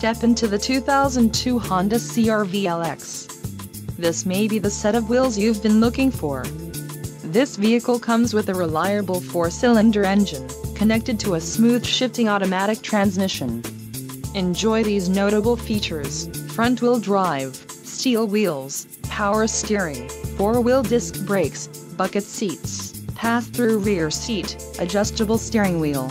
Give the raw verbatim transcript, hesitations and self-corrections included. step into the two thousand two Honda C R V L X. This may be the set of wheels you've been looking for. This vehicle comes with a reliable four-cylinder engine, connected to a smooth shifting automatic transmission. Enjoy these notable features: front-wheel drive, steel wheels, power steering, four-wheel disc brakes, bucket seats, pass-through rear seat, adjustable steering wheel,